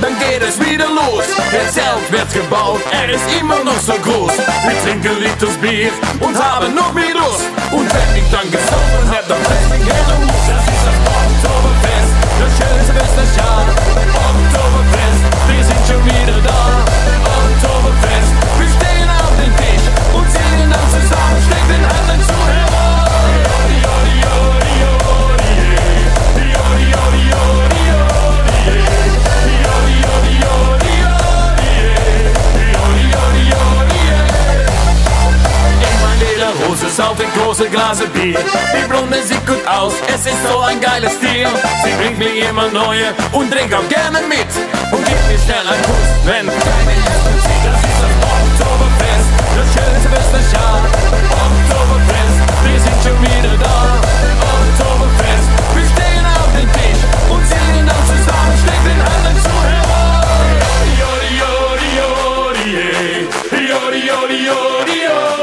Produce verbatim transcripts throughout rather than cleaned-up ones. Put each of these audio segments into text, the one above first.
Dann geht es wieder los. Das Zelt wird gebaut, er ist immer noch so groß. Wir trinken Liters Bier und haben noch mehr Lust. Und wenn ich dann gesoffen hab, dann fest ich hell und muss. Das ist das Oktoberfest, das schönste Fest des Jahres. Oktoberfest, wir sind schon wieder da. Oktoberfest, wir stehen auf den Tisch und singen dann zusammen, schlägt den anderen zu hervor. Auf ein großes Glas Bier. Die Blonde sieht gut aus, es ist so ein geiles Stil. Sie bringt mir immer neue und trinkt auch gerne mit. Und gibt mir schnell einen Kuss, wenn keine Herzen zieht. Das ist das Oktoberfest, das schönste Fest des Jahres. Oktoberfest, wir sind schon wieder da. Oktoberfest, wir stehen auf den Tisch und singen dann zusammen, schlägt den anderen zu hervor. Jodi, jodi, jodi, jodi, jodi, jodi, jodi.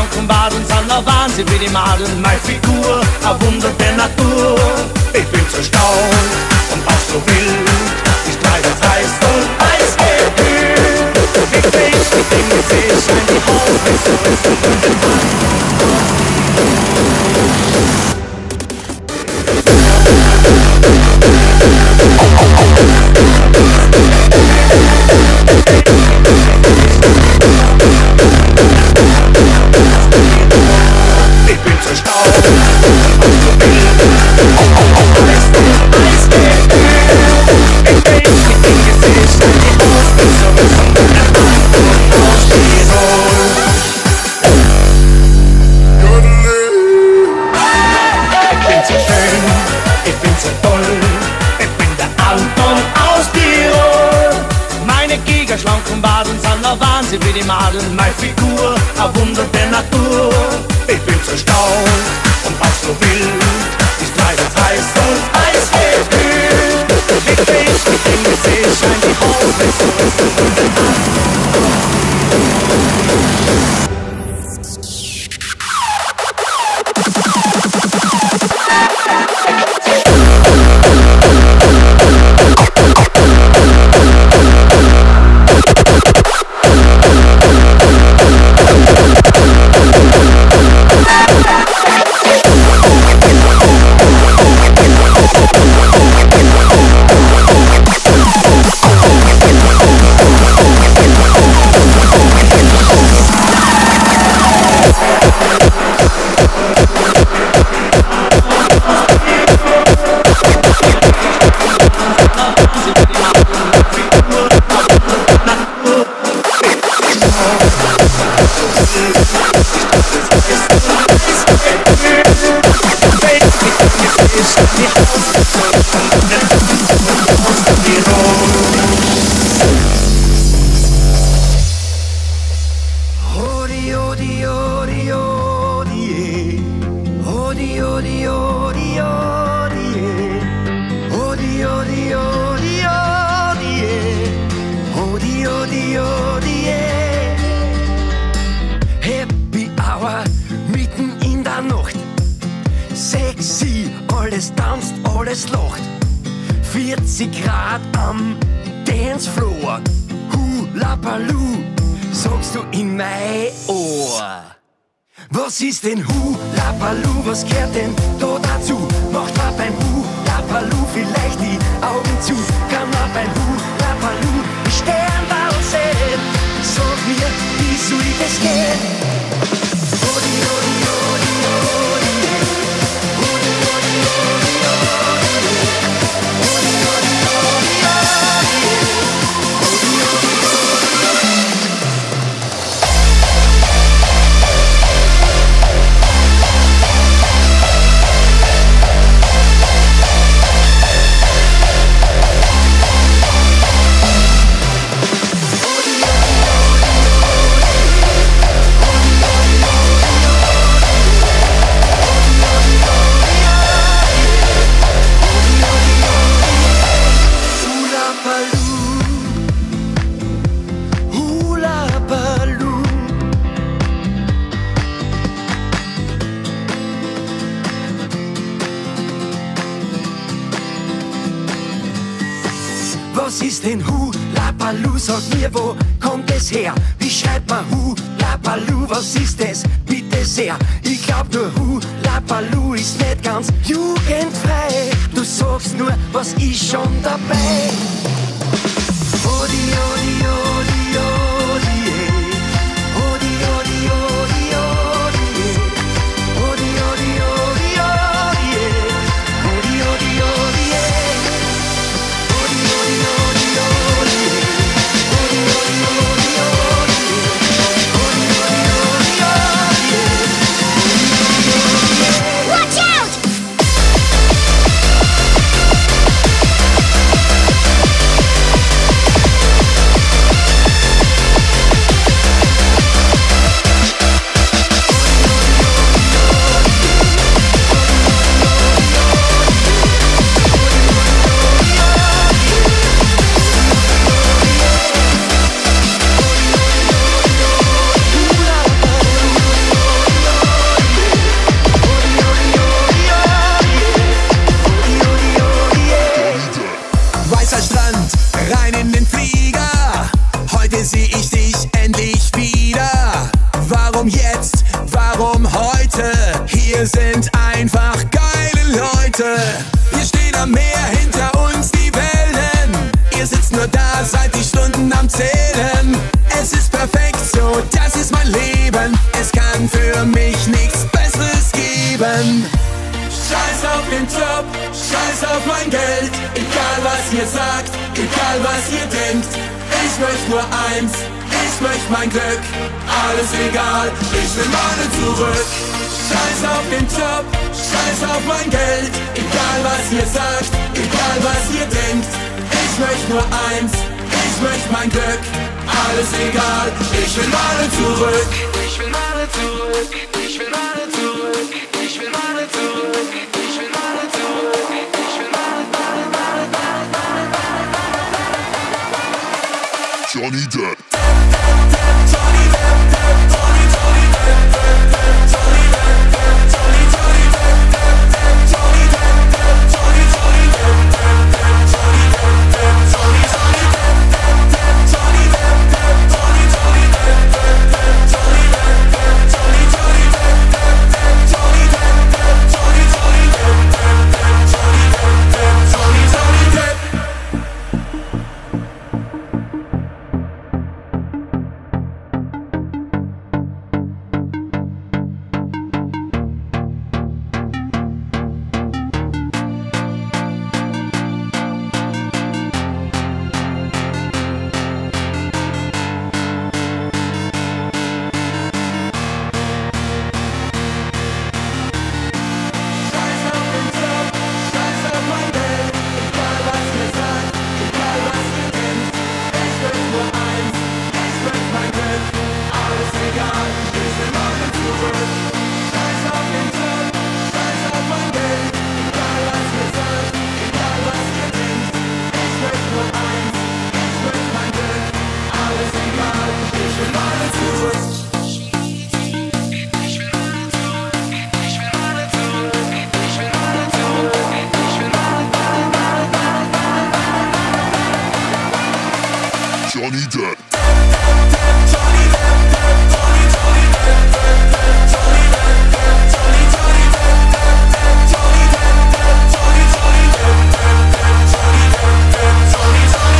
Krankenwagen sind ein Wahnsinn wie die Madel. Meine Figur, ein Wunder der Natur. Ich bin zu staunen und auch so wild. Ich treibe das Eis und Eis geht. Ich fisch, ich bin mit Fisch, wenn die Haut ist so ist. Wahnsinn wie die Madel, meine Figur, ein Wunder der Natur. Ich bin so staunen und auch so wild. Ich treibe das Eis und Eis geht. Mit Fisch, mit dem Gesicht scheint die Haut bis zum vierzig Grad am Dancefloor, Hula-Paloo, sagst du in mein Ohr. Was ist denn Hula-Paloo, was gehört denn da dazu? Macht man beim Hula-Paloo vielleicht die Augen zu? Kann man beim Hula-Paloo die Sternbau sehen? Sag mir, wie soll das gehen? Odi, odi, odi, odi, odi, odi, odi. Was ist denn Hula-Paloo? Sag mir, wo kommt es her? Wie schreibt man Hula-Paloo? Was ist es? Bitte sehr. Ich glaub nur Hula-Paloo ist nicht ganz jugendfrei. Du sagst nur, was ist schon dabei? Odi, odi, odi, odi, odi, odi, odi, odi, odi, odi, odi, odi, odi, odi, odi. Leute, hier sind einfach geile Leute. Wir stehen am Meer, hinter uns die Wellen. Ihr sitzt nur da, seid die Stunden am Zählen. Es ist perfekt so, das ist mein Leben. Es kann für mich nichts Besseres geben. Scheiß auf den Job, scheiß auf mein Geld. Egal was ihr sagt, egal was ihr denkt. Ich möchte nur eins, ich möchte mein Glück. Alles egal, ich will meine zurück. Scheiß auf den Job, scheiß auf mein Geld. Egal was ihr sagt, egal was ihr denkt. Ich möchte nur eins, ich möchte mein Glück. Alles egal, ich will meine zurück. Ich will meine zurück, ich will meine zurück. Ich will meine zurück, ich will meine zurück. Ich will meine, meine, meine, meine, meine, meine, meine, meine. Johnny Depp. Johnny Depp, Depp, Johnny, Johnny Depp, Depp, Depp, Johnny Depp, Depp, Johnny, Johnny Depp, Depp, Depp, Johnny Depp, Depp, Johnny, Johnny Depp, Depp, Depp, Johnny Depp, Depp, Johnny, Johnny Depp, Depp, Depp, Johnny Depp, Depp, Johnny, Johnny Depp, Depp, Depp, Johnny Depp, Depp, Johnny, Johnny Depp, Depp, Depp, Johnny Depp, Depp, Johnny, Johnny Depp, Depp, Depp, Johnny Depp, Depp, Johnny, Johnny Depp.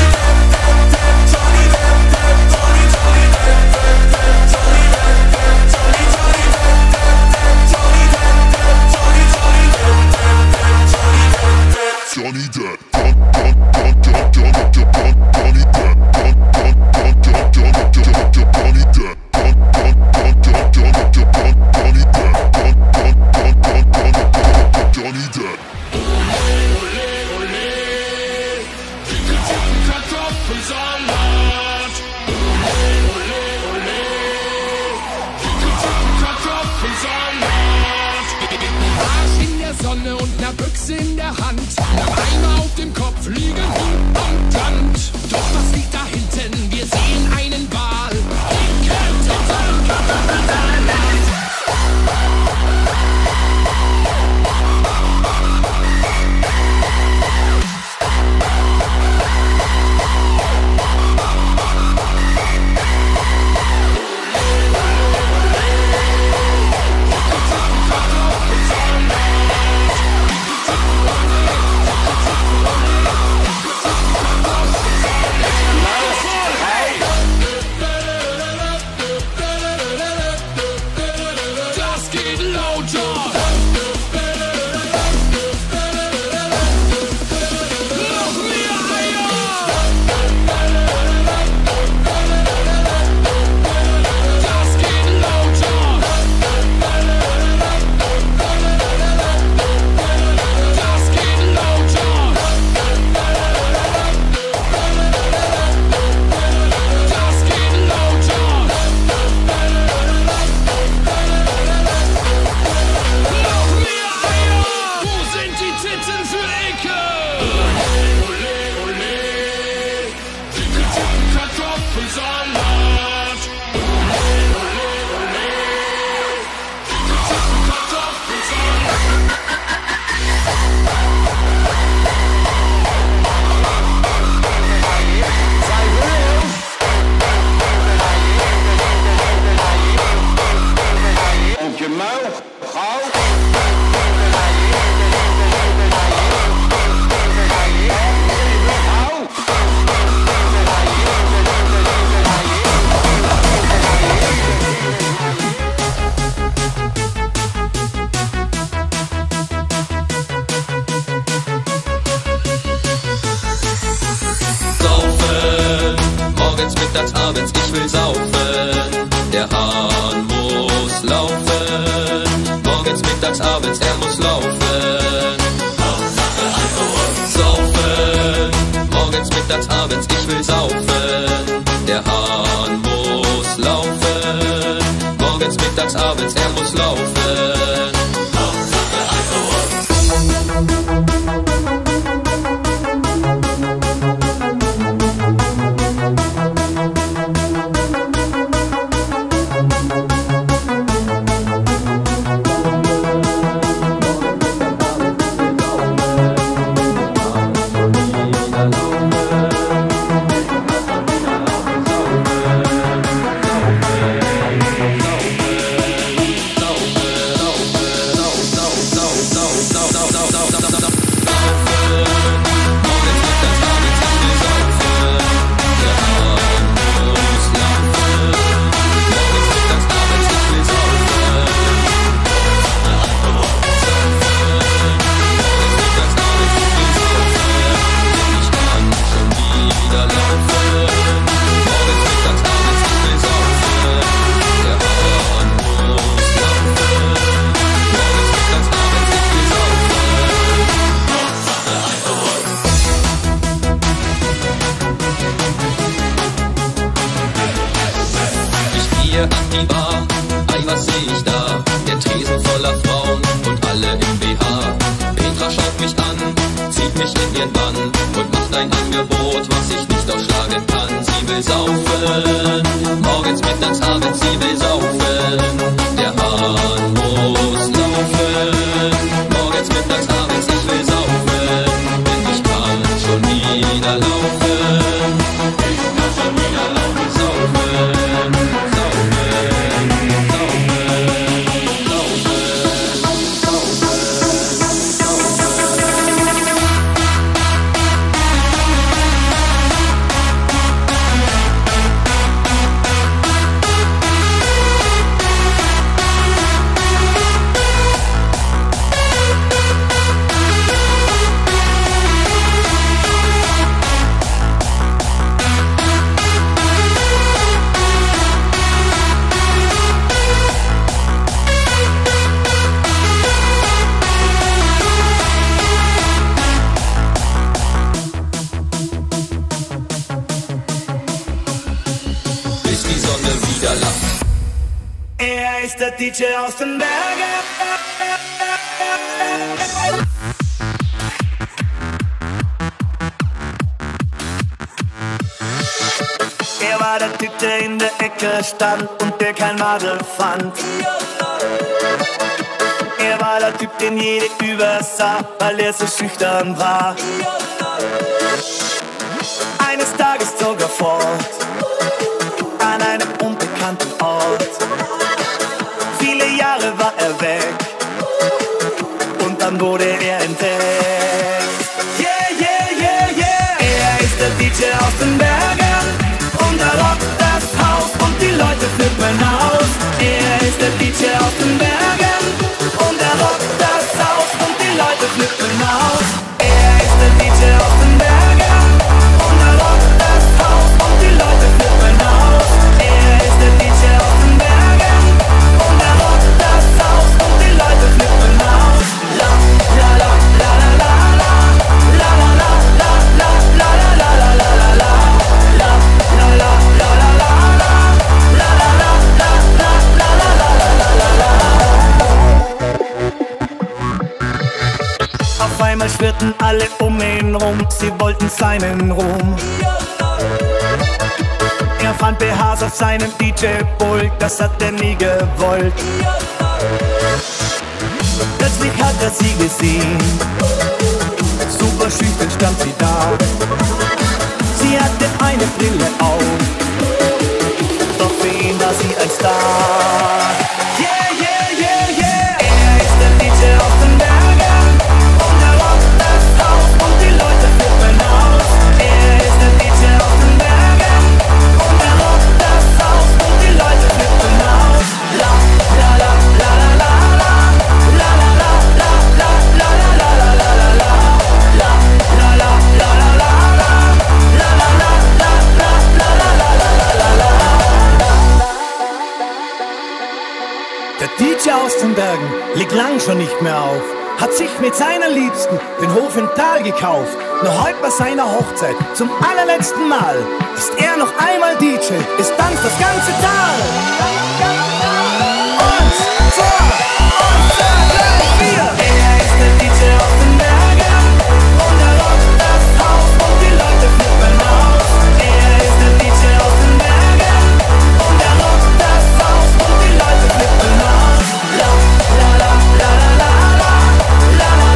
Mittags, abends, ich will saufen. Der Hahn muss laufen. Morgens, mittags, abends, er muss laufen. Hauptsache Alkohol. Saufen. Morgens, mittags, abends, ich will saufen. Der Hahn muss laufen. Morgens, mittags, abends, er muss laufen. Hauptsache Alkohol. An die Bar, ei, was seh ich da? Der Tresen voller Frauen und alle im B H. Petra schaut mich an, zieht mich in ihren Bann und macht ein Angebot, was ich nicht ausschlagen kann. Sie will saufen, morgens, mittags, abends, sie will saufen. Der Hahn muss laufen, morgens, mittags, abends, ich will saufen. Denn ich kann schon wieder laufen, ich kann schon wieder laufen, saufen. Er ist der D J aus den Bergen. Er war der Typ, der in der Ecke stand und der kein Madel fand. Er war der Typ, den jede übersah, weil er so schüchtern war. Eines Tages zog er fort an einem unbekannten Ort. Viele Jahre war er weg und dann wurde er entdeckt. Yeah, yeah, yeah, yeah. Er ist der D J aus den Bergen und er rockt das Haus und die Leute flippen aus. Er ist der D J aus den Bergen und er rockt das Haus und die Leute flippen aus. Er ist der D J aus den Bergen und er rockt das Haus und die Leute flippen aus. Er ist der D J aus den Bergen und er rockt das Haus und die Leute flippen aus. La la la la la la la la la la la la la la la la la la la la la la la. Auf einmal schwirrten alle um ihn rum, sie wollten seinen Ruhm. Er fand B Hs auf seinem D J-Pult, das hat er nie gewollt. Plötzlich hat er sie gesehen, super schüchtern stand sie da. Sie hatte eine Brille auf, doch für ihn war sie ein Star. Yeah, yeah, yeah, yeah. Fischer aus den Bergen, liegt lang schon nicht mehr auf, hat sich mit seiner Liebsten den Hof im Tal gekauft. Noch heute bei seiner Hochzeit, zum allerletzten Mal, ist er noch einmal D J, es tanzt das ganze Tal. Und zwei, und zwei, drei, vier. Er ist der D J auf den Bergen und er rockt das Haus und die Leute flippen aus. Er ist der D J auf den Bergen und er rockt das Haus und die Leute flippen aus. La la la la la la la la la la la la la la la la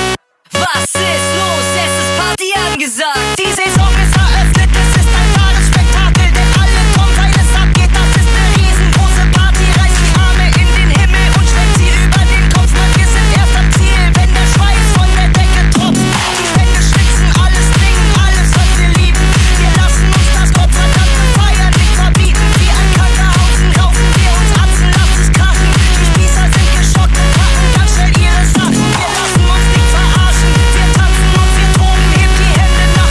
la. Was ist los? Es ist Party angesagt. Die Saison ist eröffnet, es ist ein Fahrradspektakel, denn alle kommen seines ab, geht, das ist eine riesengroße Party. Reißt die Arme in den Himmel und schlägt sie über den Kopf. Nein, wir sind erst am Ziel, wenn der Schweiß von der Decke tropft. Die Hände schwitzen, alles trinken, alles, was wir lieben. Wir lassen uns das Gott sei Dank feiern, nicht verbieten. Wie ein Krankenhausen raufen wir uns Atzen, lass es krachen. Die Spießer sind geschockt, packen ganz schnell ihre Sachen. Wir lassen uns nicht verarschen. Pogo. Disco Pogo. Oh,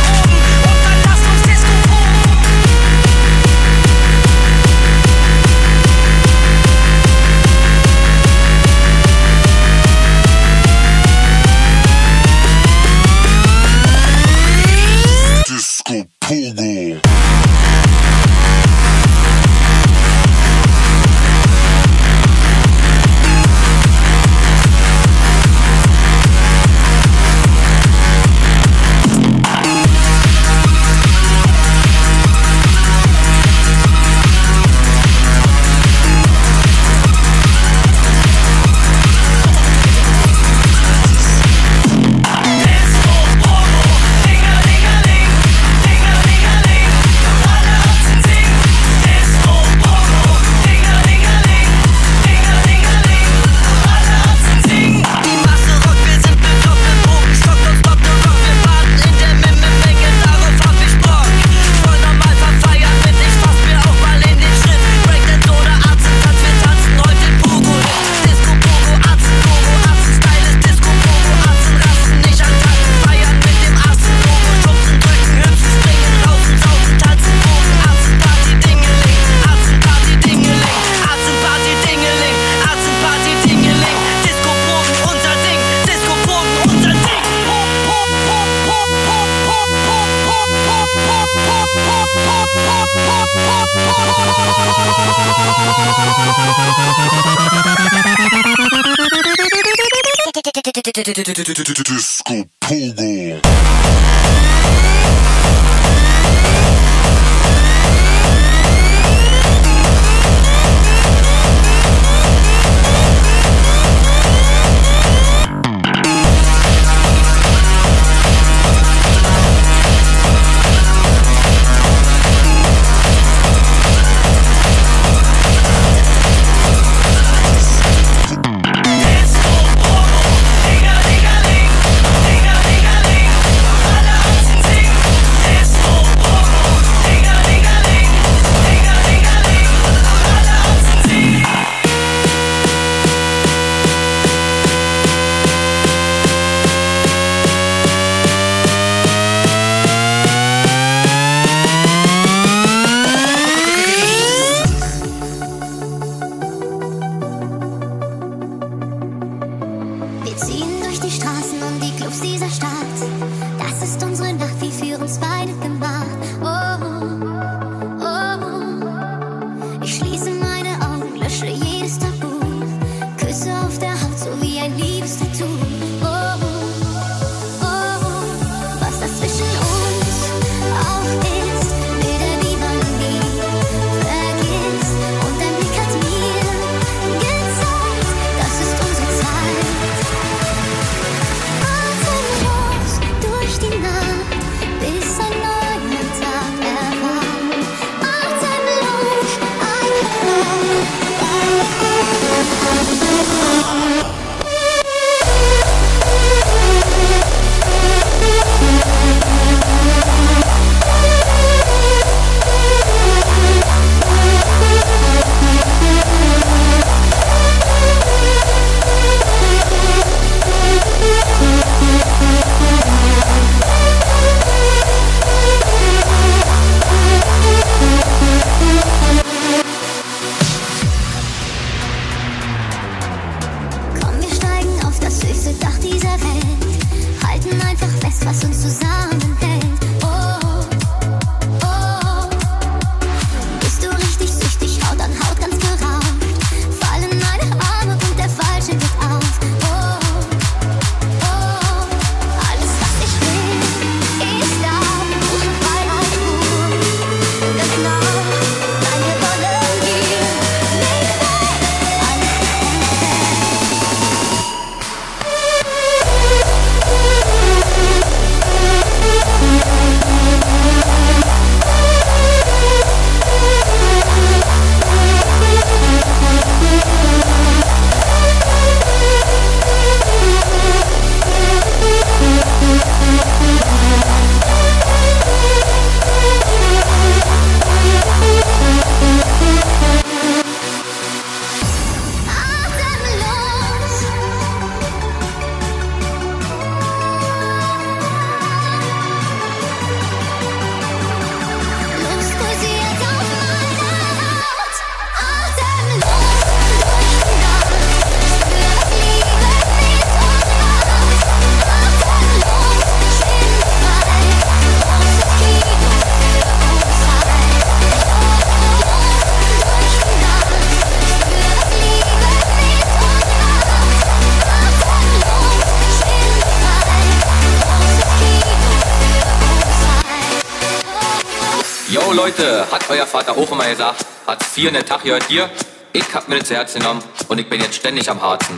yo Leute, hat euer Vater auch immer gesagt, hat vier in den Tag gehört hier. Ich hab mir das zu Herzen genommen und ich bin jetzt ständig am Harzen.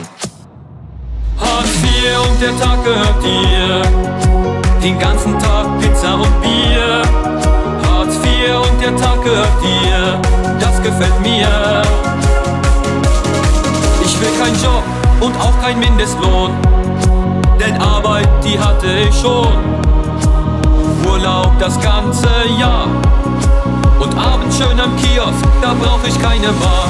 Hartz vier und der Tag gehört dir, den ganzen Tag Pizza und Bier. Hartz vier und der Tag gehört dir, das gefällt mir. Ich will keinen Job und auch keinen Mindestlohn, denn Arbeit, die hatte ich schon. Urlaub das ganze Jahr und abends schön am Kiosk, da brauch ich keine Bar.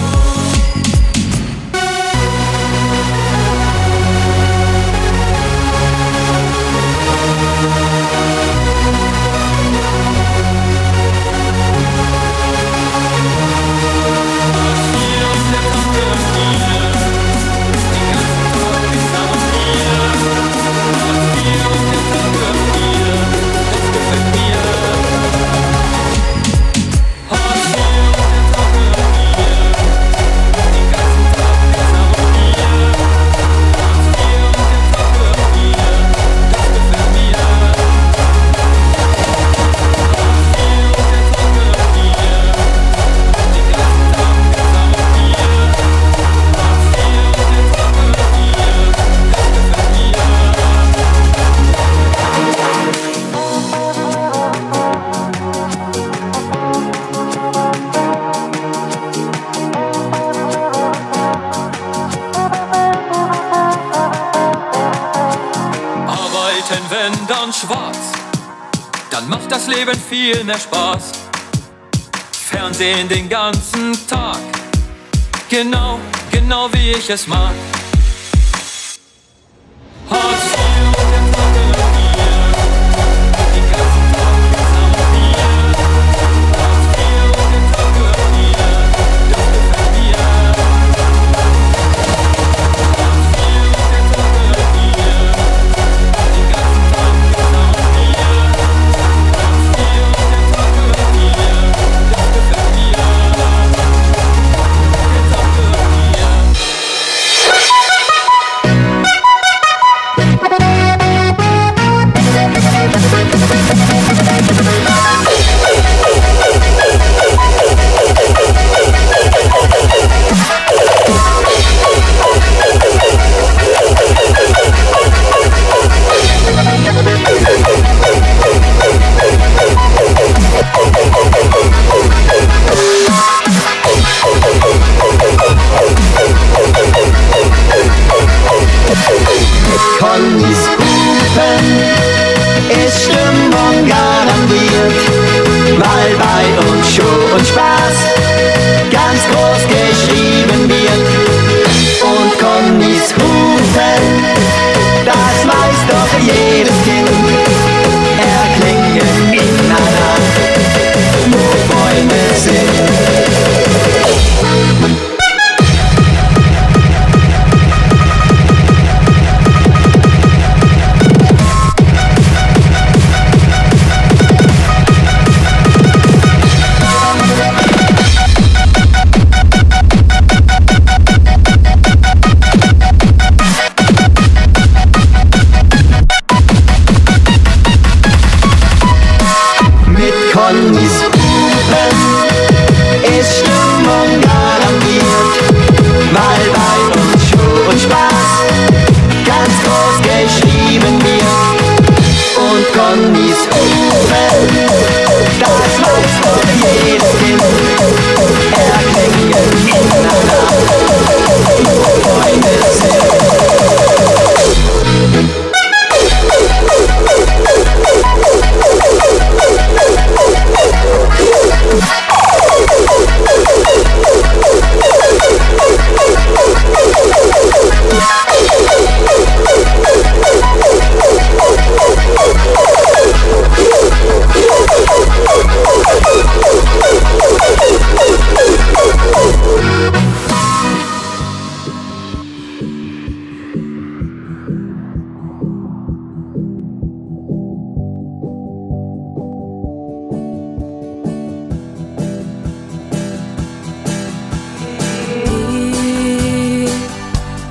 Wenn dann schwarz, dann macht das Leben viel mehr Spaß. Fernsehen den ganzen Tag, genau, genau wie ich es mag. Connys Kuchen ist Stimmung garantiert, weil bei uns Show und Spaß ganz groß geschrieben wird. Und Connys Kuchen, das weiß doch jedes Kind, erklingen in einer Nacht, wo Bäume sind.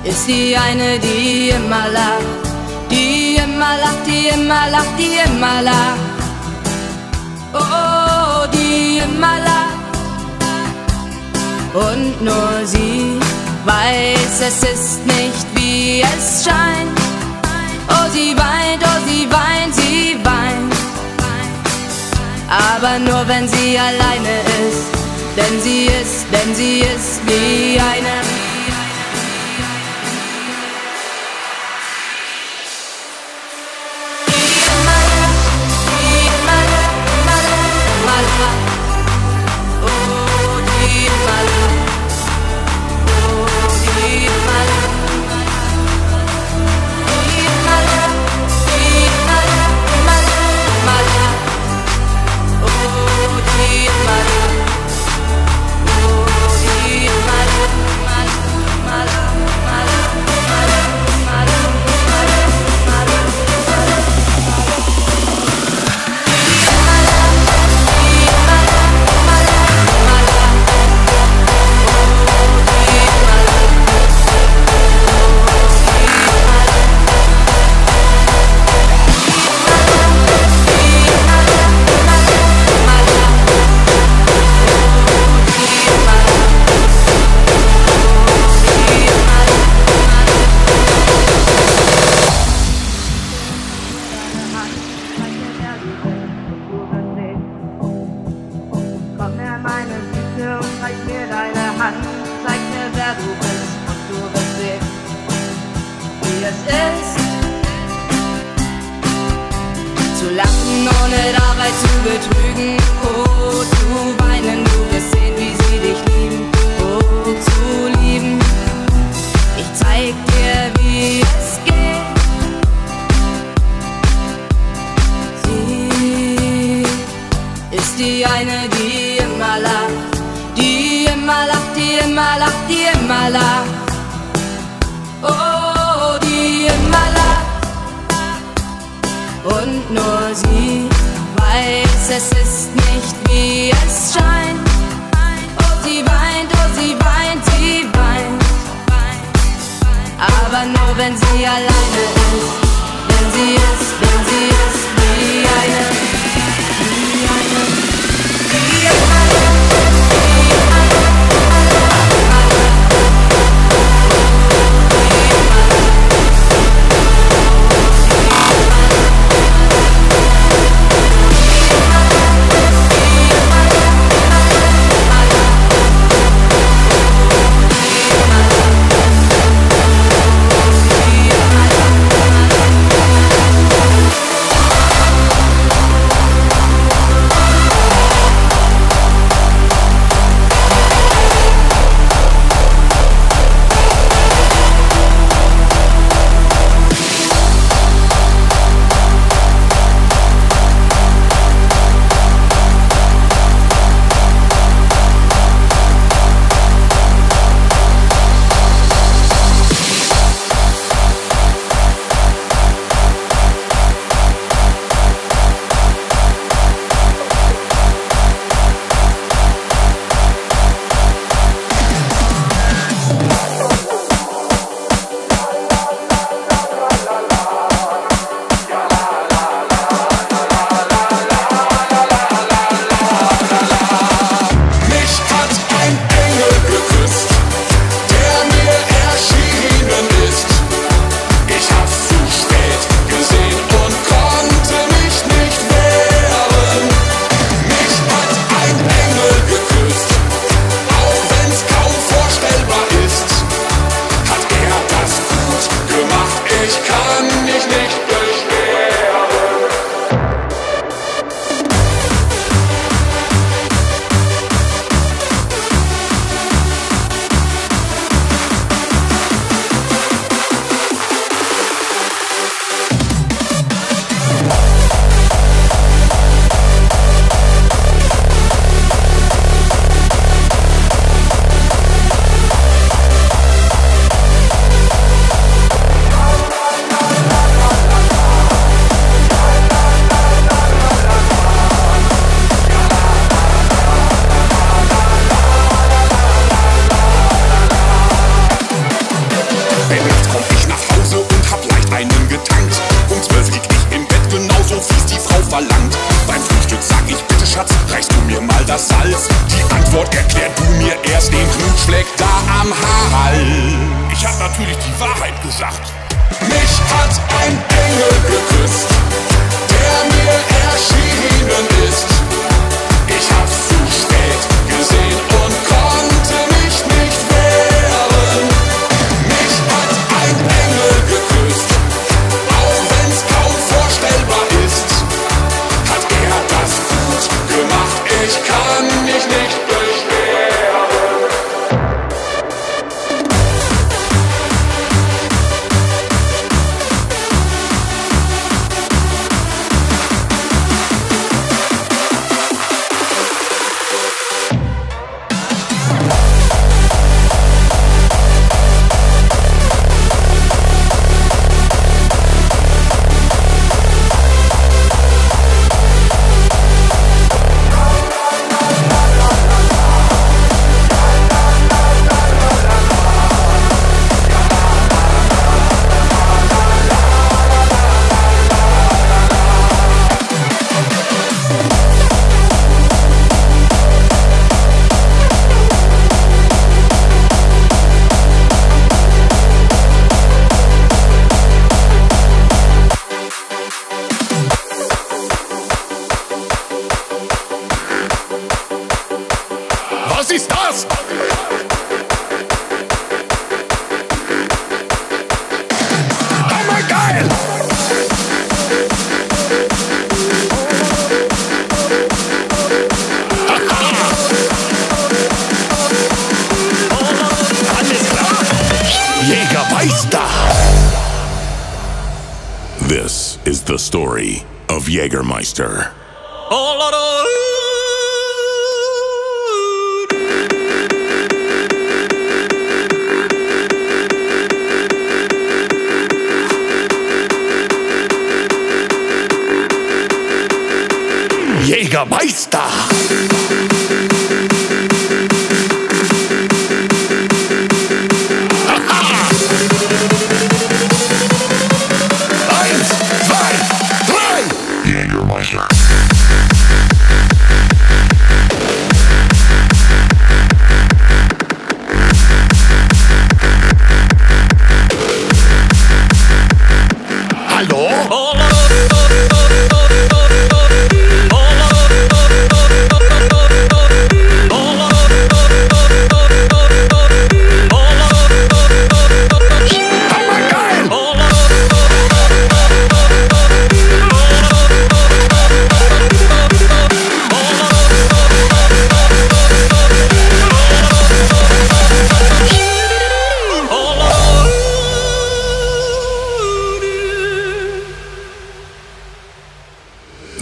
Ist die eine, die immer lacht, die immer lacht, die immer lacht, die immer lacht. Oh, die immer lacht. Und nur sie weiß, es ist nicht, wie es scheint. Oh, sie weint, oh, sie weint, sie weint. Aber nur, wenn sie alleine ist. Denn sie ist, denn sie ist wie eine. Zeig mir deine Hand, zeig mir, wer du bist, und du wirst sehen, wie es ist. Zu lachen, ohne dabei zu betrügen, oh, zu weinen, du wirst sehen, wie sie dich lieben, oh, zu lieben. Ich zeig dir, wie es geht. Sie ist die eine, die immer lacht. Die immer lacht, die immer lacht, die immer lacht. Oh, die immer lacht. Und nur sie weiß, es ist nicht, wie es scheint. Oh, sie weint, oh, sie weint, sie weint. Aber nur, wenn sie alleine ist. Wenn sie ist, wenn sie ist, wie eine, wie eine, wie eine. verlangt. Beim Frühstück sag ich, bitte Schatz, reichst du mir mal das Salz? Die Antwort erklärt du mir erst, den Knutschfleck da am Hals. Ich hab natürlich die Wahrheit gesagt. Mich hat ein Engel geküsst, der mir erschienen ist. Ich hab's zu spät gesehen und konnte mich nicht wehren. Mich hat ein Engel geküsst, auch wenn's kaum vorstellbar ist. Hat er das gut gemacht, ich kann mich nicht story of Jägermeister. Jägermeister!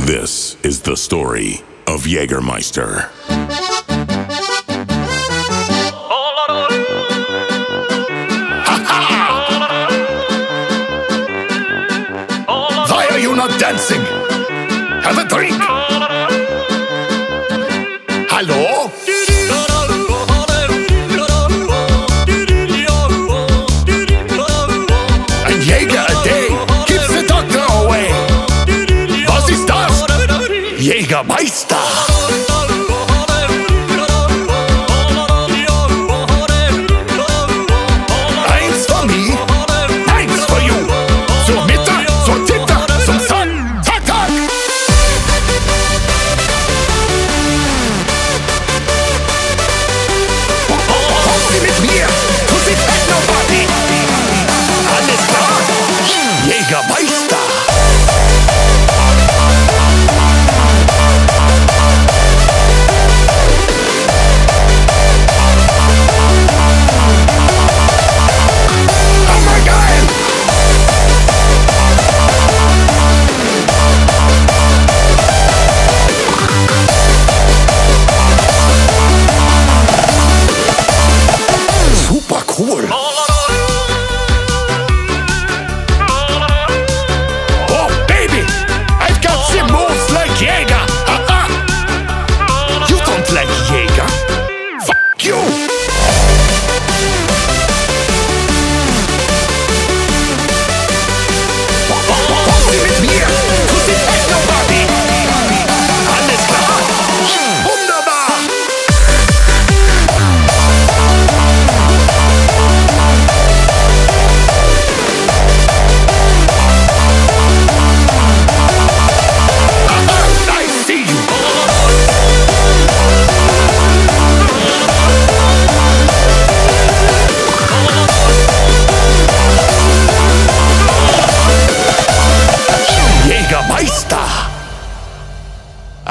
This is the story of Jägermeister. Why are you not dancing? Have a drink! Hallo? Jägermeister! Eins für mich, eins für you! Zur Mitte, zur Titte, zum Sun! Zack, zack! Pussy mit mir! Pussy fat nobody! Alles klar? Jägermeister! We'll be right back.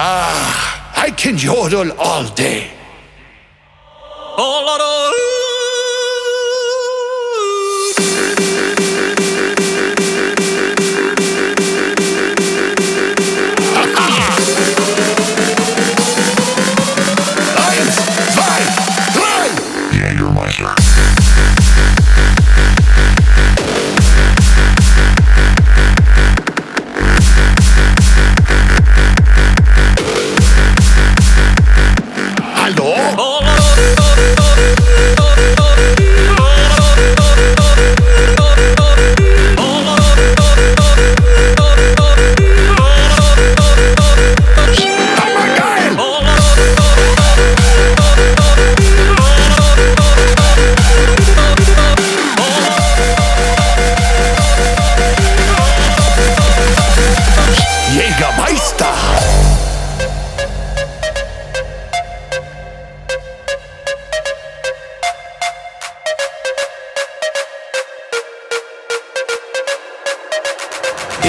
Ah, I can yodel all day.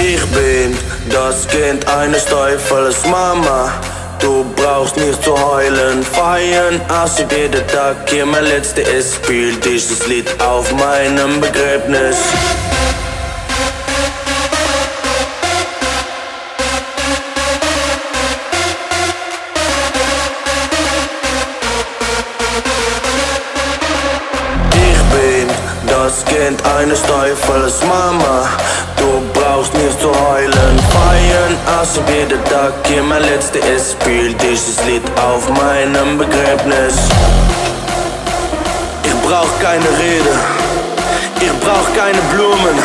Ich bin das Kind eines Teufels, Mama. Du brauchst nicht zu heulen, feiern aussieht jeder Tag. Hier mein letzter ist, spiel dieses Lied auf meinem Begräbnis. Das Kind eines Teufels, Mama. Du brauchst nicht zu heulen, feiern außer jeden Tag. Hier mein letzter ist, spiel dieses Lied auf meinem Begräbnis. Ich brauch keine Rede, ich brauch keine Blumen.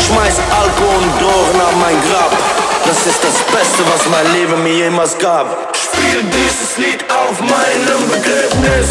Schmeiß Alkohol und Drogen auf mein Grab. Das ist das Beste, was mein Leben mir jemals gab. Spiel dieses Lied auf meinem Begräbnis.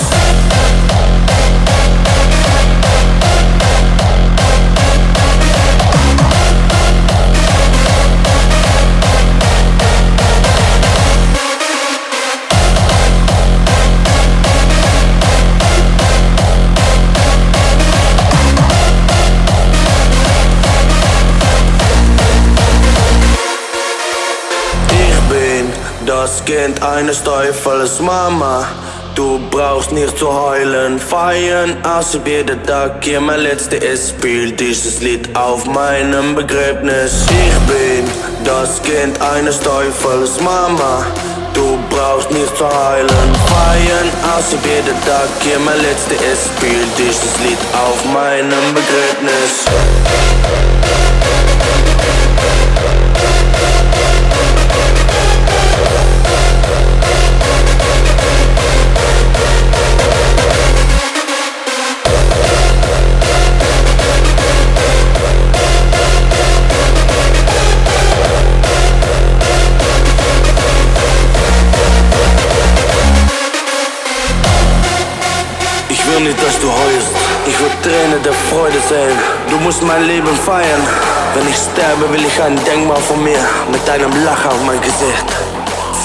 Das Kind eines Teufels, Mama. Du brauchst nicht zu heulen, feiern außer jeden Tag. Hier mein letzter ist, spiel dieses Lied auf meinem Begräbnis. Ich bin das Kind eines Teufels, Mama. Du brauchst nicht zu heulen, feiern außer jeden Tag. Hier mein letzter ist, spiel dieses Lied auf meinem Begräbnis. Ich will nicht, dass du heulst. Ich will Tränen der Freude sehen. Du musst mein Leben feiern. Wenn ich sterbe, will ich ein Denkmal von mir mit einem Lachen auf mein Gesicht.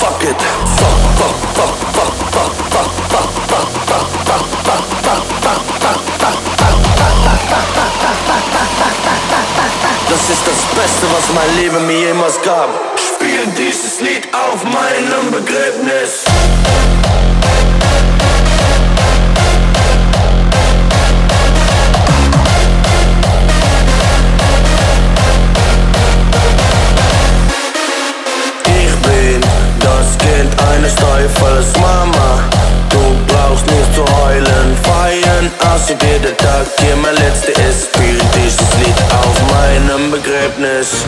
Fuck it. Fuck, fuck, fuck, fuck, fuck, fuck, fuck, fuck, fuck, fuck, fuck, fuck, fuck, fuck, fuck, fuck. Das ist das Beste, was mein Leben mir jemals gab. Spiel dieses Lied auf meinem Begräbnis. Eines Teufels, Mama. Du brauchst nicht zu heulen, feiern außer jeden Tag. Hier mein letzter ist, spiel dieses Lied auf meinem Begräbnis.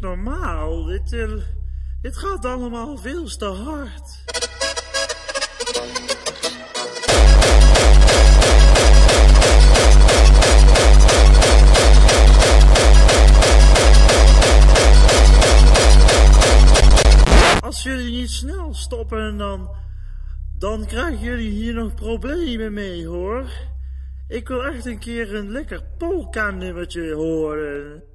niet normaal. Dit, uh, dit gaat allemaal veel te hard. Als jullie niet snel stoppen, dan, dan krijgen jullie hier nog problemen mee, hoor. Ik wil echt een keer een lekker polka-nummertje horen.